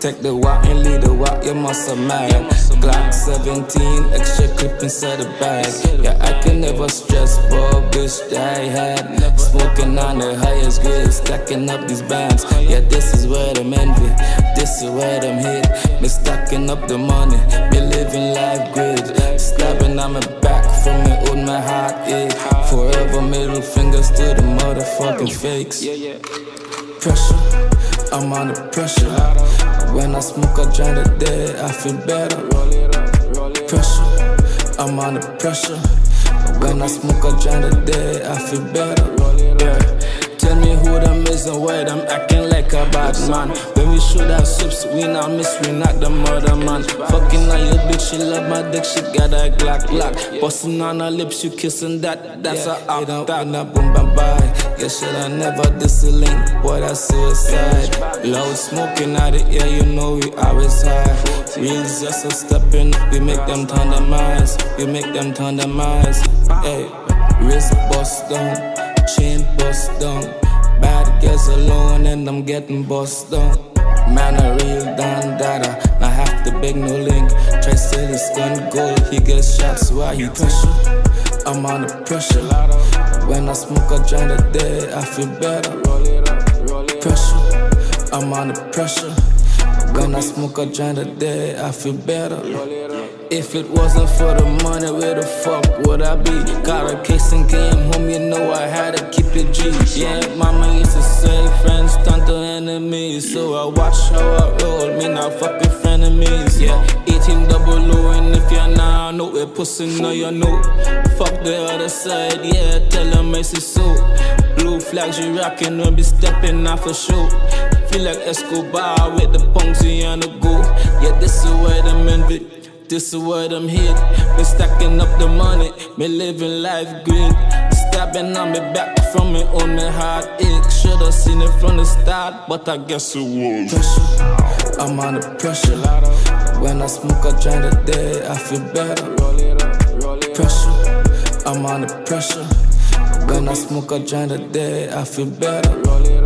Take the walk and lead the walk, you must have mad. Glock 17, extra clip inside the bag. Yeah, I can never stress, bro, bitch, that I had. Smoking on the highest grade, stacking up these bands. Yeah, this is where I'm envy, this is where I'm hit. Me stacking up the money, me living life good. Stabbing on my back from me, old my heart ache. Forever middle fingers to the motherfucking fakes. Pressure, I'm under pressure. When I smoke, I drown the dead, I feel better. Pressure, I'm under pressure. When I smoke, I drown the dead, I feel better. Yeah. Tell me who them is and where them acting like a bad man. When we shoot our sips, we not miss, we not the murder man. Fucking on your bitch, she love my dick, she got a Glock. Busting on her lips, you kissing that, that's a opt out. Boom, bam, bye. Yeah, shit, I never dislink, what I suicide. Loud smoking out of air, you know we always high. Reels just a stepping, we make them tandemize. We make them tandemize. Hey, wrist bust down, chain bust down. Bad girls alone and I'm getting bust down. Man, I reel down data, I have to beg no link. Try steal his gun gold, he gets shots while he pressure. I'm under pressure. When I smoke, I drown the dead, I feel better. Pressure, I'm under pressure. When I smoke, I drown the dead, I feel better. If it wasn't for the money, where the fuck would I be? Got a case and came home, you know I had to keep it G. Yeah, mama used to say friends turn to enemies, so I watch how I roll, me not fucking frenemies. Yeah, 18 double O, and if you're not, I know we're pussy, no you know. Fuck the other side, yeah, tell them I see so. Blue flags you rockin', don't be stepping off a show. Feel like Escobar with the Ponzi on the go. Yeah, this is where them envy, this is what I'm hit. Been stacking up the money, been living life good. Stabbing on me back from me on my heart ache. Shoulda seen it from the start, but I guess it was. Pressure, I'm under pressure. When I smoke, I drown the dead, I feel better. Pressure, I'm under pressure. When I smoke, I drown the dead, I feel better.